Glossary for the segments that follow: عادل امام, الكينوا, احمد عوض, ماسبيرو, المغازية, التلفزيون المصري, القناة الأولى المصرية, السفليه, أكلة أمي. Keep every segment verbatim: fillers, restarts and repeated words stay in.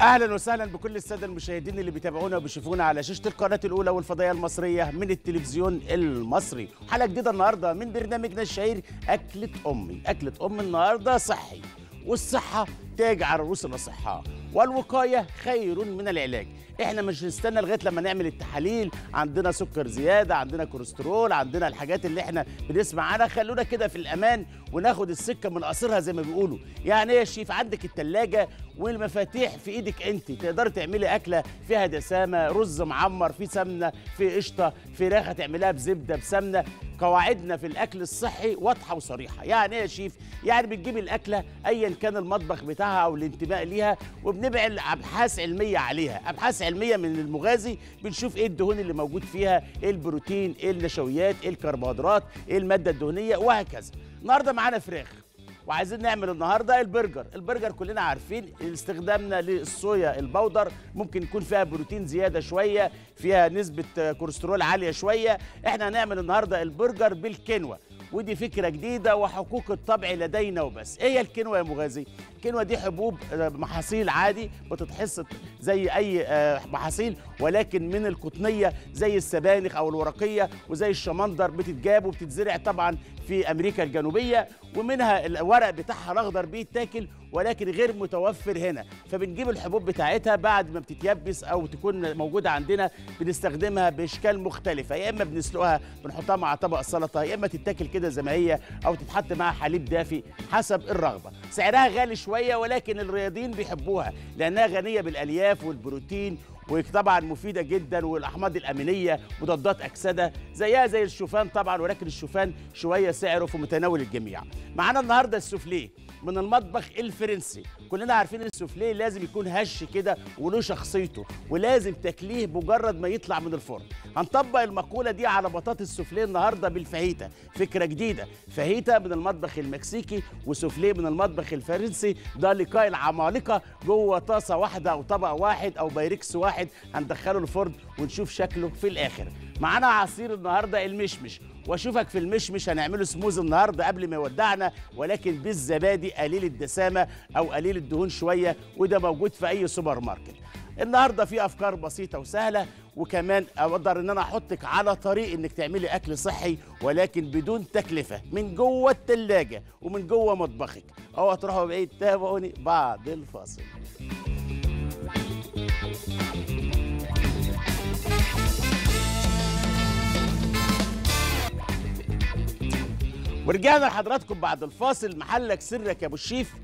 اهلا وسهلا بكل الساده المشاهدين اللي بيتابعونا وبيشوفونا على شاشه القناه الاولى والفضائيه المصريه من التلفزيون المصري. حلقه جديده النهارده من برنامجنا الشهير اكله امي. اكله امي النهارده صحي، والصحه تاج على رؤوسنا الأصحاء، والوقايه خير من العلاج. احنا مش هنستنى لغايه لما نعمل التحاليل، عندنا سكر زياده، عندنا كوليسترول، عندنا الحاجات اللي احنا بنسمع عنها. خلونا كده في الامان وناخد السكه من قصرها زي ما بيقولوا. يعني ايه يا شيف؟ عندك الثلاجه والمفاتيح في ايدك، انت تقدري تعملي اكله فيها دسامه، رز معمر، في سمنه، في قشطه، فراخه تعملها بزبده بسمنه. قواعدنا في الاكل الصحي واضحه وصريحه. يعني ايه يا شيف؟ يعني بتجيبي الاكله ايا كان المطبخ بتاعها او الانتماء ليها، وبنبعد ابحاث علميه عليها، ابحاث علميه من المغازي، بنشوف ايه الدهون اللي موجود فيها، ايه البروتين، ايه النشويات، ايه الكربوهيدرات، ايه الماده الدهنيه، وهكذا. النهارده معانا فراخ، وعايزين نعمل النهارده البرجر. البرجر كلنا عارفين استخدامنا للصويا البودر، ممكن يكون فيها بروتين زياده شويه، فيها نسبه كوليسترول عاليه شويه. احنا هنعمل النهارده البرجر بالكينوا، ودي فكرة جديدة وحقوق الطبع لدينا وبس. ايه هي الكينوا يا مغازي؟ الكينوا دي حبوب محاصيل عادي، بتتحصد زي اي محاصيل، ولكن من القطنية زي السبانخ او الورقية وزي الشمندر، بتتجاب وبتتزرع طبعا في امريكا الجنوبية، ومنها الورق بتاعها الاخضر بيتاكل، ولكن غير متوفر هنا. فبنجيب الحبوب بتاعتها بعد ما بتتيبس او تكون موجوده عندنا، بنستخدمها باشكال مختلفه، يا اما بنسلقها بنحطها مع طبق سلطه، يا اما تتاكل كده زي ما هي، او تتحط معها حليب دافي حسب الرغبه. سعرها غالي شويه، ولكن الرياضيين بيحبوها لانها غنيه بالالياف والبروتين، وطبعا مفيده جدا، والاحماض الامينيه، مضادات اكسده، زيها زي الشوفان طبعا، ولكن الشوفان شويه سعره في متناول الجميع. معانا النهارده السفليه من المطبخ الفرنسي. كلنا عارفين السفليه لازم يكون هش كده وله شخصيته، ولازم تاكليه بمجرد ما يطلع من الفرن. هنطبق المقوله دي على بطاطس سفليه النهارده بالفاهيتا، فكره جديده. فاهيتا من المطبخ المكسيكي وسفليه من المطبخ الفرنسي، ده لقاء العمالقه جوه طاسه واحده او طبق واحد او بايركس واحد، هندخله الفرن ونشوف شكله في الاخر. معانا عصير النهارده المشمش، واشوفك في المشمش. هنعمله سموز النهارده قبل ما يودعنا، ولكن بالزبادي، قليل الدسامه او قليل الدهون شويه، وده موجود في اي سوبر ماركت. النهارده في افكار بسيطه وسهله، وكمان اقدر ان انا احطك على طريق انك تعملي اكل صحي ولكن بدون تكلفه، من جوه الثلاجه ومن جوه مطبخك. اوعوا تروحوا بعيد، تابعوني بعد الفاصل. ورجعنا لحضراتكم بعد الفاصل. محلك سرك يا ابو الشيف.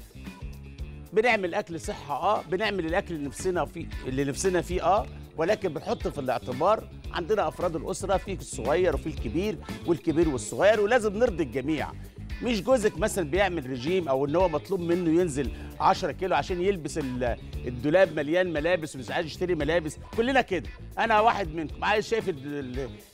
بنعمل اكل صحه، اه بنعمل الاكل اللي نفسنا فيه اللي نفسنا فيه اه ولكن بنحط في الاعتبار عندنا افراد الاسره، في الصغير وفي الكبير، والكبير والصغير، ولازم نرضي الجميع. مش جوزك مثلا بيعمل رجيم، او ان هو مطلوب منه ينزل عشرة كيلو عشان يلبس الدولاب مليان ملابس ومش عايز يشتري ملابس. كلنا كده، انا واحد منكم، عايز شايف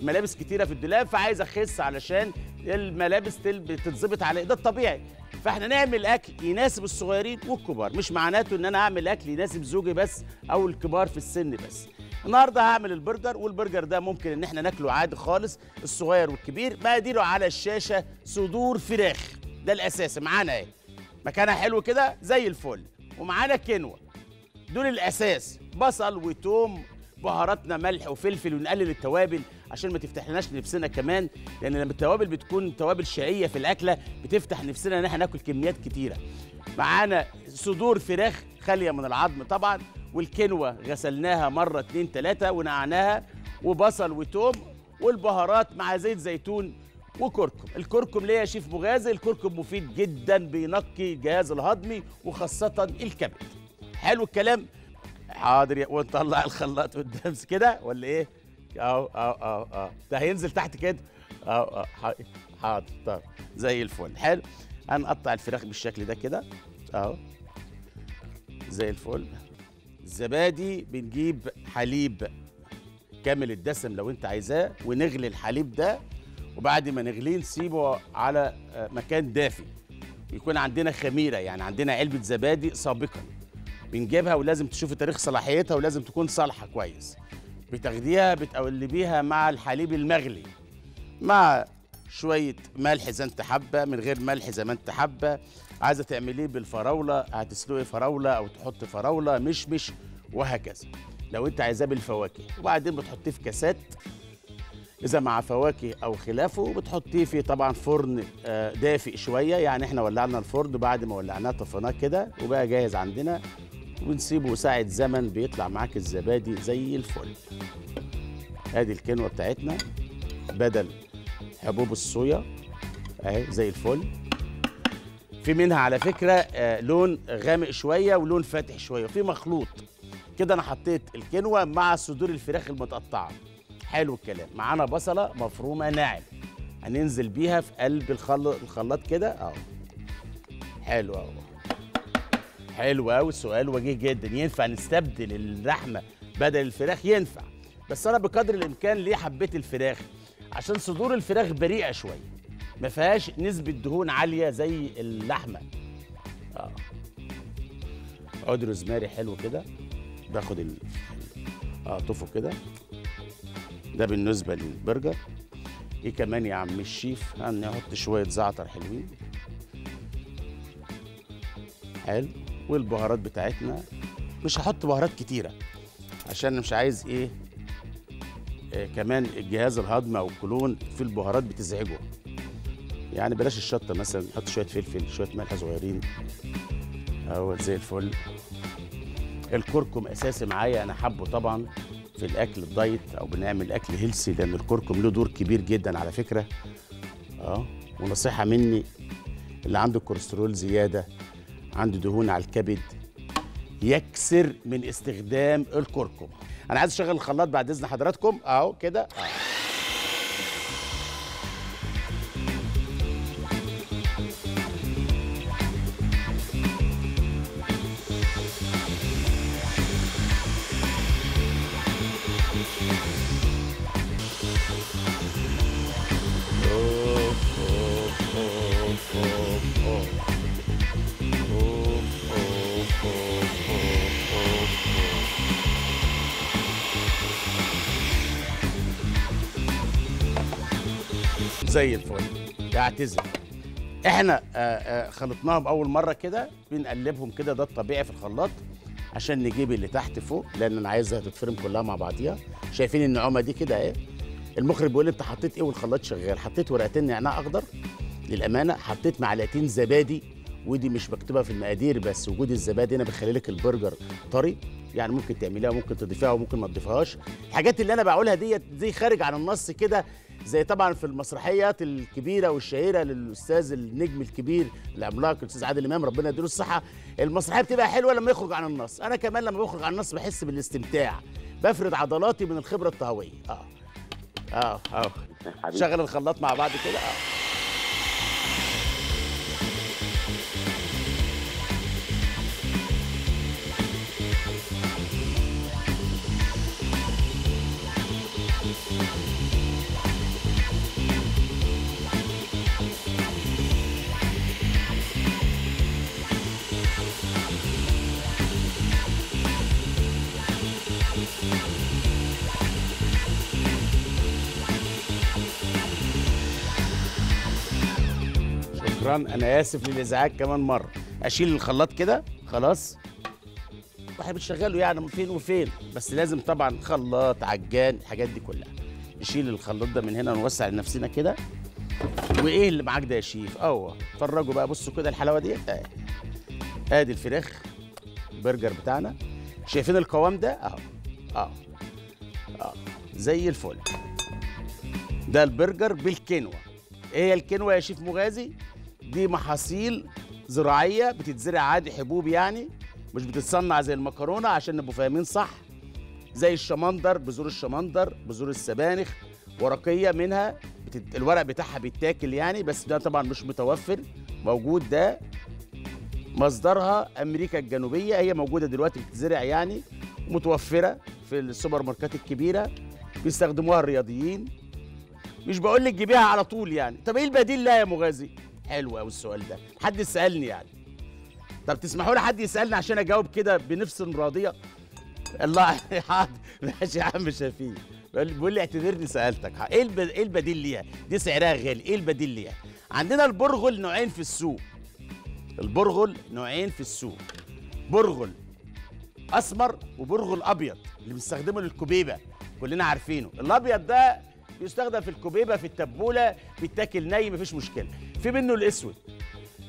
الملابس كتيره في الدولاب، فعايز اخس علشان الملابس تتظبط على ده الطبيعي. فاحنا نعمل اكل يناسب الصغيرين والكبار، مش معناته ان انا اعمل اكل يناسب زوجي بس او الكبار في السن بس. النهارده هعمل البرجر، والبرجر ده ممكن ان احنا ناكله عادي خالص، الصغير والكبير. مقاديره على الشاشه، صدور فراخ ده الاساسي معانا اهي، مكانها حلو كده زي الفل، ومعانا كينوا، دول الاساس، بصل وتوم، بهاراتنا ملح وفلفل، ونقلل التوابل عشان ما تفتحناش نفسنا كمان، لان لما التوابل بتكون توابل شقيه في الاكله بتفتح نفسنا ان احنا ناكل كميات كتيره. معانا صدور فراخ خاليه من العظم طبعا، والكينوا غسلناها مره اتنين تلاته ونقعناها، وبصل وتوم، والبهارات مع زيت زيتون وكركم. الكركم ليه يا شيف مغازي؟ الكركم مفيد جدا، بينقي الجهاز الهضمي وخاصه الكبد. حلو الكلام؟ حاضر، ونطلع الخلاط قدام كده ولا ايه؟ اهو اهو اهو اهو ده هينزل تحت كده، اهو اهو حاضر. طب زي الفل، حلو. هنقطع الفراخ بالشكل ده كده اهو زي الفل. الزبادي بنجيب حليب كامل الدسم لو انت عايزاه، ونغلي الحليب ده، وبعد ما نغليه نسيبه على مكان دافي، يكون عندنا خميره، يعني عندنا علبه زبادي سابقا بنجيبها، ولازم تشوفي تاريخ صلاحيتها، ولازم تكون صالحه كويس. بتاخديها بتقلبيها مع الحليب المغلي، مع شويه ملح زي انت حابه، من غير ملح زي ما انت حابه. عايزه تعمليه بالفراوله، هتسلقي فراوله او تحطي فراوله، مشمش، وهكذا. لو انت عايزاه بالفواكه، وبعدين بتحطيه في كاسات اذا مع فواكه او خلافه، وبتحطيه في طبعا فرن دافئ شويه. يعني احنا ولعنا الفرن، بعد ما ولعناه طفيناه كده وبقى جاهز عندنا، ونسيبه ساعه زمن، بيطلع معاك الزبادي زي الفل. ادي الكينوا بتاعتنا بدل حبوب الصويا اهي زي الفل. في منها على فكره لون غامق شويه ولون فاتح شويه، في مخلوط كده. انا حطيت الكينوا مع صدور الفراخ المتقطعه. حلو الكلام. معانا بصله مفرومه ناعم، هننزل بيها في قلب الخلاط كده اهو. حلو اهو، حلو قوي. السؤال وجيه جدا، ينفع نستبدل اللحمه بدل الفراخ؟ ينفع، بس انا بقدر الامكان. ليه حبيت الفراخ؟ عشان صدور الفراخ بريئه شويه، ما فيهاش نسبه دهون عاليه زي اللحمه. اه عود روزماري حلو كده، باخد ال اقطفه كده. ده بالنسبه للبرجر. ايه كمان يا عم الشيف؟ هنحط شويه زعتر حلوين. حلو. والبهارات بتاعتنا مش هحط بهارات كتيره، عشان مش عايز ايه, إيه كمان الجهاز الهضمي او الكولون في البهارات بتزعجه. يعني بلاش الشطه مثلا، نحط شويه فلفل، شويه ملح صغيرين اهو زي الفل. الكركم اساسي معايا، انا حابه طبعا في الاكل الدايت او بنعمل اكل هيلثي، لان الكركم له دور كبير جدا على فكره. اه ونصيحه مني، اللي عنده كوليسترول زياده، عنده دهون على الكبد، يكسر من استخدام الكركم. انا عايز اشغل الخلاط بعد اذن حضراتكم اهو كده. زي الفل. يعتذر احنا آآ آآ خلطناهم اول مره كده، بنقلبهم كده، ده الطبيعي في الخلاط، عشان نجيب اللي تحت فوق، لان انا عايزها تتفرم كلها مع بعضيها. شايفين النعومه دي كده اهي. المخرج بيقول لي انت حطيت ايه والخلاط شغال؟ حطيت ورقتين نعناع اخضر للامانه، حطيت معلقتين زبادي، ودي مش مكتوبه في المقادير، بس وجود الزبادي هنا بيخلي لك البرجر طري. يعني ممكن تعمليها وممكن تضيفيها وممكن ما تضيفيهاش. الحاجات اللي انا بقولها ديت دي خارج عن النص كده، زي طبعا في المسرحيات الكبيره والشهيره للاستاذ النجم الكبير العملاق الاستاذ عادل امام، ربنا يديله الصحه. المسرحيه بتبقى حلوه لما يخرج عن النص. انا كمان لما بخرج عن النص بحس بالاستمتاع، بفرد عضلاتي من الخبره الطهويه. اه اه اه شغل الخلاط مع بعض كده. اه انا اسف للازعاج كمان مره. اشيل الخلاط كده خلاص، واحنا بنشغله يعني فين وفين، بس لازم طبعا خلاط، عجان، الحاجات دي كلها. نشيل الخلاط ده من هنا ونوسع لنفسنا كده. وايه اللي معاك ده يا شيف؟ اهو اتفرجوا بقى، بصوا كده الحلاوه دي. ادي آه. آه الفراخ البرجر بتاعنا، شايفين القوام ده اهو. اه اه زي الفل. ده البرجر بالكينوا. ايه هي الكينوا يا شيف مغازي؟ دي محاصيل زراعيه بتتزرع عادي، حبوب يعني، مش بتتصنع زي المكرونه، عشان نبقوا فاهمين صح. زي الشمندر، بذور الشمندر، بذور السبانخ، ورقيه منها بتت... الورق بتاعها بيتاكل يعني، بس ده طبعا مش متوفر موجود. ده مصدرها امريكا الجنوبيه، هي موجوده دلوقتي بتتزرع يعني، متوفره في السوبر ماركات الكبيره، بيستخدموها الرياضيين. مش بقول لك جيبيها على طول يعني. طب ايه البديل لها يا مغازي؟ حلو قوي السؤال ده، حد سألني يعني. طب تسمحوا لي حد يسألني عشان اجاوب كده بنفس راضيه؟ الله حاضر. ماشي يا عم شفيق. بيقول لي اعتذرني سألتك. ايه الب... ايه البديل ليها؟ دي سعرها غالي، ايه البديل ليها؟ عندنا البرغل نوعين في السوق. البرغل نوعين في السوق. برغل اسمر وبرغل الابيض اللي بنستخدمه للكبيبه، كلنا عارفينه. الابيض ده بيستخدم في الكبيبه، في التبوله، بيتاكل ني مفيش مشكله. في منه الاسود،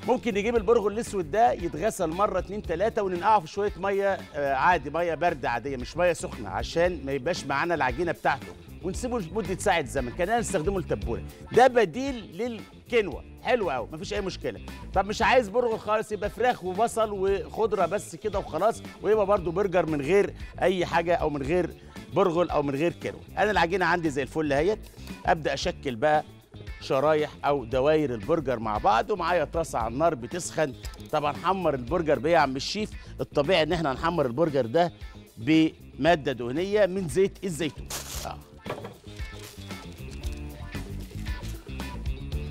ممكن نجيب البرغل الاسود ده يتغسل مره اتنين تلاته وننقعه في شويه ميه عادي، ميه بارده عاديه مش ميه سخنه عشان ما يبقاش معانا العجينه بتاعته، ونسيبه لمده ساعه زمن. كنا نستخدمه للتبوله. ده بديل للكينوا، حلو قوي مفيش اي مشكله. طب مش عايز برغل خالص، يبقى فراخ وبصل وخضره بس كده وخلاص، ويبقى برده برجر من غير اي حاجه او من غير برغل او من غير كينوا. انا العجينه عندي زي الفل اهيت، ابدا اشكل بقى شرايح او دواير البرجر مع بعض، ومعايا طاسه على النار بتسخن. طبعا حمر البرجر بايه يا عم الشيف؟ الطبيعي ان احنا هنحمر البرجر ده بماده دهنيه من زيت الزيتون. آه.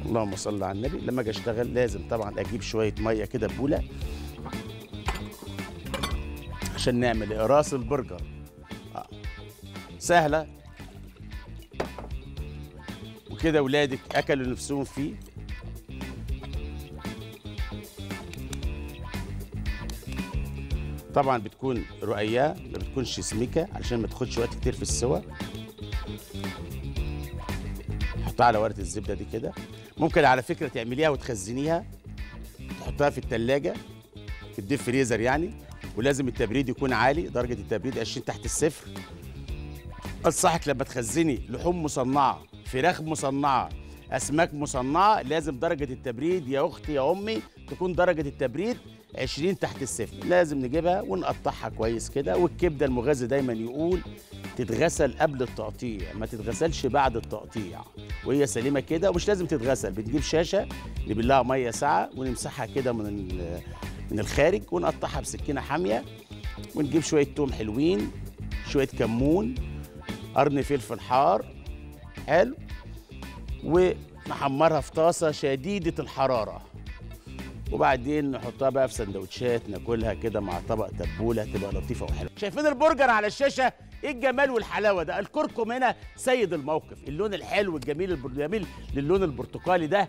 اللهم صل على النبي. لما اجي اشتغل لازم طبعا اجيب شويه ميه كده بوله عشان نعمل اقراص البرجر. آه. سهله كده، ولادك اكلوا نفسهم فيه. طبعا بتكون رقيقه ما بتكونش سميكه علشان ما تاخدش وقت كتير في السوا. حطها على ورقه الزبده دي كده. ممكن على فكره تعمليها وتخزنيها، تحطها في الثلاجه في الديب فريزر يعني، ولازم التبريد يكون عالي، درجه التبريد عشرين تحت الصفر. انصحك لما تخزني لحوم مصنعه، فراخ مصنعه، اسماك مصنعه، لازم درجه التبريد يا اختي يا امي تكون درجه التبريد عشرين تحت الصفر. لازم نجيبها ونقطعها كويس كده. والكبده المغازي دايما يقول تتغسل قبل التقطيع، ما تتغسلش بعد التقطيع، وهي سليمه كده ومش لازم تتغسل. بنجيب شاشه نبلها ميه ساقعه ونمسحها كده من من الخارج، ونقطعها بسكينه حاميه، ونجيب شويه توم حلوين، شويه كمون، قرن فلفل حار حلو، ونحمرها في طاسه شديده الحراره، وبعدين نحطها بقى في سندوتشات ناكلها كده مع طبق تبوله، تبقى لطيفه وحلوه. شايفين البرجر على الشاشه؟ ايه الجمال والحلاوه ده! الكركم هنا سيد الموقف. اللون الحلو الجميل الجميل للون البرتقالي ده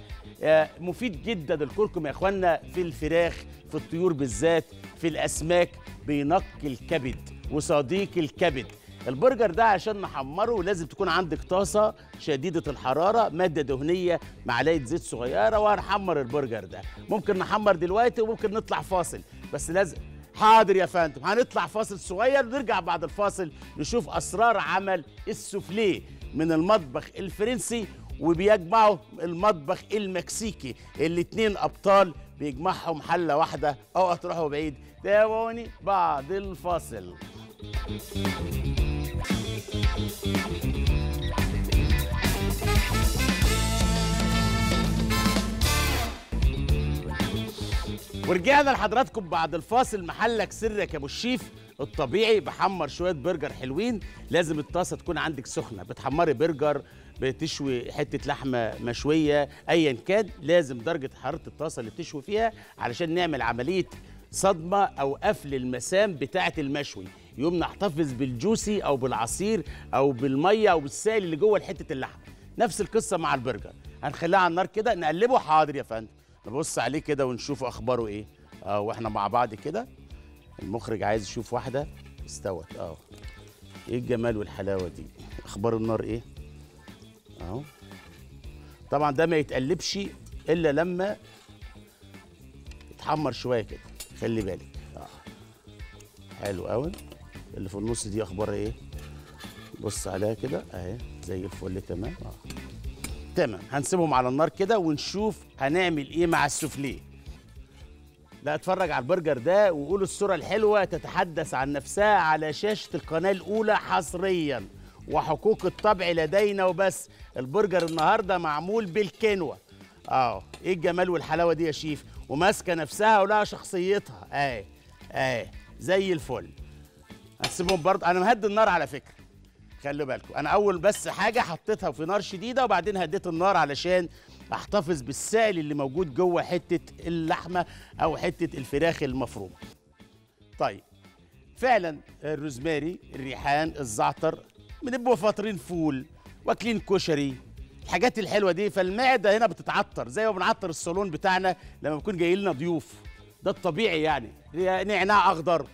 مفيد جدا. الكركم يا اخوانا في الفراخ، في الطيور بالذات، في الاسماك، بينقي الكبد وصديق الكبد. البرجر ده عشان نحمره لازم تكون عندك طاسه شديده الحراره، ماده دهنيه، معلقه زيت صغيره، وهنحمر البرجر ده. ممكن نحمر دلوقتي وممكن نطلع فاصل، بس لازم. حاضر يا فندم، هنطلع فاصل صغير، نرجع بعد الفاصل نشوف اسرار عمل السفليه من المطبخ الفرنسي، وبيجمعوا المطبخ المكسيكي، الاتنين ابطال بيجمعهم حله واحده. اوعى تروحوا بعيد، تابعوني بعد الفاصل. ورجعنا لحضراتكم بعد الفاصل. محلك سرك يا ابو الشيف. الطبيعي بحمر شويه برجر حلوين، لازم الطاسه تكون عندك سخنه. بتحمري برجر، بتشوي حته لحمه مشويه، ايا كان لازم درجه حراره الطاسه اللي بتشوي فيها علشان نعمل عمليه صدمه او قفل المسام بتاعه المشوي، يقوم نحتفظ بالجوسي او بالعصير او بالميه او بالسائل اللي جوه حته اللحم. نفس القصه مع البرجر، هنخليها على النار كده نقلبه. حاضر يا فندم، نبص عليه كده ونشوف اخباره ايه. اه واحنا مع بعض كده. المخرج عايز يشوف واحده استوت. اه ايه الجمال والحلاوه دي! اخبار النار ايه اهو. طبعا ده ما يتقلبش الا لما يتحمر شويه كده، خلي بالك. اه حلو قوي. اللي في النص دي اخبارها ايه؟ بص عليها كده اهي زي الفل. تمام. آه. تمام، هنسيبهم على النار كده ونشوف هنعمل ايه مع السفليه. لا اتفرج على البرجر ده وقول الصوره الحلوه تتحدث عن نفسها على شاشه القناه الاولى حصريا، وحقوق الطبع لدينا وبس. البرجر النهارده معمول بالكينوا. اه ايه الجمال والحلاوه دي يا شيف! وماسكه نفسها ولها شخصيتها اهي اهي زي الفل. هنسيبهم برضه، انا مهدي النار على فكره، خلوا بالكم. انا اول بس حاجه حطيتها في نار شديده وبعدين هديت النار علشان احتفظ بالسائل اللي موجود جوه حته اللحمه او حته الفراخ المفرومه. طيب فعلا الروزماري، الريحان، الزعتر، بنبقوا فاطرين فول، واكلين كشري، الحاجات الحلوه دي، فالمعده هنا بتتعطر زي ما بنعطر الصالون بتاعنا لما بيكون جاي لنا ضيوف. ده الطبيعي يعني. نعناع اخضر،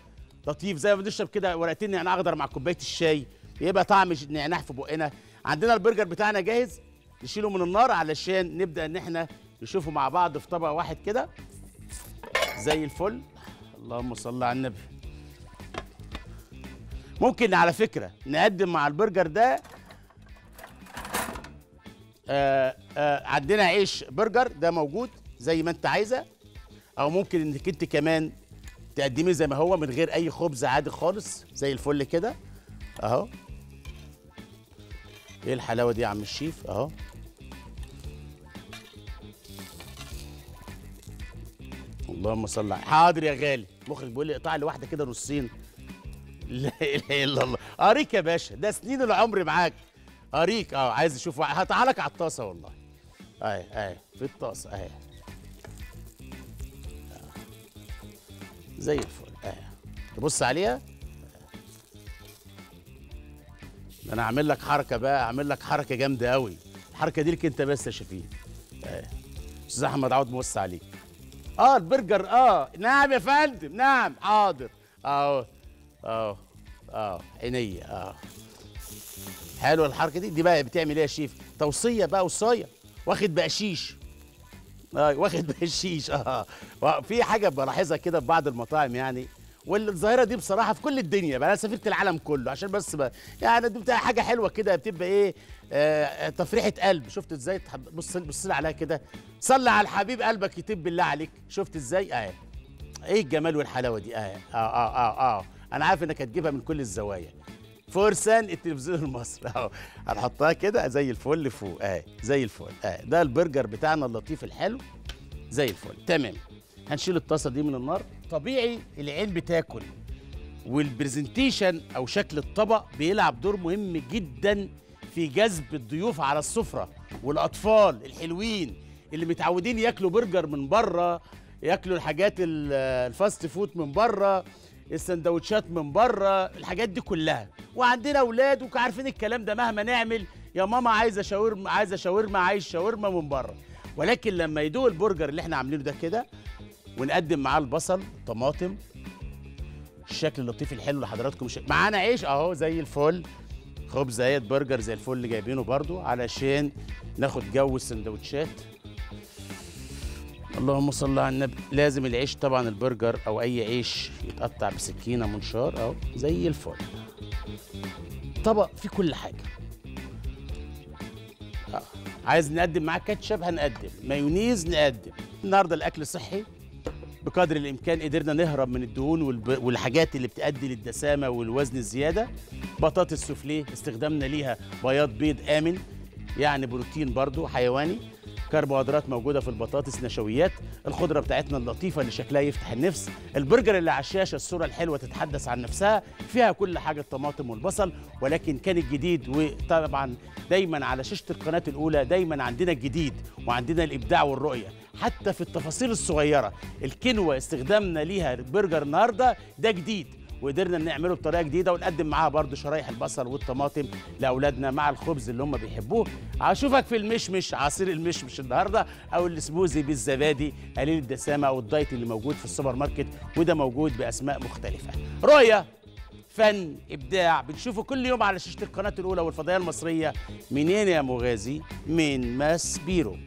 لطيف، زي ما بنشرب كده ورقتين نعناع اخضر مع كوبايه الشاي يبقى طعم النعناع في بقنا. عندنا البرجر بتاعنا جاهز، نشيله من النار علشان نبدا ان احنا نشوفه مع بعض في طبق واحد كده زي الفل. اللهم صل على النبي. ممكن على فكره نقدم مع البرجر ده آآ آآ عندنا عيش برجر ده موجود زي ما انت عايزه، او ممكن انك انت كمان تقدميه زي ما هو من غير اي خبز عادي خالص زي الفل كده اهو. ايه الحلاوه دي يا عم الشيف اهو. اللهم صل على. حاضر يا غالي. المخرج بيقول لي اقطع لي واحده كده نصين. لا اله الا الله. اريك يا باشا، ده سنين العمر معاك. اريك اه عايز اشوف هقطعها لك على الطاسه والله. اهي اهي في الطاسه اهي. زي الفل اهي. تبص عليها. انا هعمل لك حركه بقى، هعمل لك حركه جامده قوي. الحركه دي لك انت بس يا شفيق. اهي. استاذ احمد عوض موصي عليك. اه البرجر اه نعم يا فندم نعم حاضر اهو اهو اهو عينيا اهو. حلوه الحركه دي. دي بقى بتعمل ايه يا شيف؟ توصيه بقى، وصايه، واخد بقشيش اه واخد بقشيش اه في حاجه بلاحظها كده في بعض المطاعم يعني، والظاهره دي بصراحه في كل الدنيا بقى، انا سافرت العالم كله عشان بس بقى يعني دي بتبقى حاجه حلوه كده بتبقى ايه آه تفريحه قلب. شفت ازاي؟ بص بص عليها كده، صلي على الحبيب قلبك يطيب بالله عليك. شفت ازاي؟ اه ايه الجمال والحلاوه دي. اه اه اه اه, آه. انا عارف انك هتجيبها من كل الزوايا. فرسان التلفزيون المصري اهو هنحطها كده زي الفل فوق اهي زي الفل اهي. ده البرجر بتاعنا اللطيف الحلو زي الفل تمام. هنشيل الطاسه دي من النار. طبيعي العين بتاكل، والبرزنتيشن او شكل الطبق بيلعب دور مهم جدا في جذب الضيوف على السفره، والاطفال الحلوين اللي متعودين ياكلوا برجر من بره، ياكلوا الحاجات الفاست فود من بره، السندوتشات من بره، الحاجات دي كلها. وعندنا اولاد وعارفين الكلام ده، مهما نعمل يا ماما عايزه شاورما عايزه شاورما عايز شاورما من بره. ولكن لما يدوق البرجر اللي احنا عاملينه ده كده ونقدم معاه البصل الطماطم الشكل اللطيف الحلو لحضراتكم. معانا عيش اهو زي الفل، خبز اهيت، برجر زي الفل جايبينه برضو علشان ناخد جو السندوتشات. اللهم صل على النبي. لازم العيش طبعا، البرجر او اي عيش يتقطع بسكينه منشار اهو زي الفل. طبق فيه كل حاجه. آه. عايز نقدم معاه كاتشب هنقدم، مايونيز نقدم. النهارده الاكل صحي بقدر الامكان، قدرنا نهرب من الدهون والب... والحاجات اللي بتؤدي للدسامه والوزن الزياده. بطاطس سوفليه استخدامنا ليها بياض بيض امن يعني بروتين برضو حيواني، كربوهيدرات موجوده في البطاطس، نشويات، الخضره بتاعتنا اللطيفه اللي شكلها يفتح النفس، البرجر اللي على الشاشه الصوره الحلوه تتحدث عن نفسها، فيها كل حاجه الطماطم والبصل. ولكن كان الجديد، وطبعا دايما على شاشه القناه الاولى دايما عندنا الجديد وعندنا الابداع والرؤيه حتى في التفاصيل الصغيره. الكينوا استخدامنا ليها برجر النهارده ده جديد، وقدرنا نعمله بطريقه جديده ونقدم معاها برضو شرايح البصل والطماطم لاولادنا مع الخبز اللي هم بيحبوه. هشوفك في المشمش، عصير المشمش النهارده او السموزي بالزبادي قليل الدسامه او الدايت اللي موجود في السوبر ماركت، وده موجود باسماء مختلفه. رؤيه، فن، ابداع، بنشوفه كل يوم على شاشه القناه الاولى والفضائيه المصريه. منين يا مغازي؟ من ماسبيرو.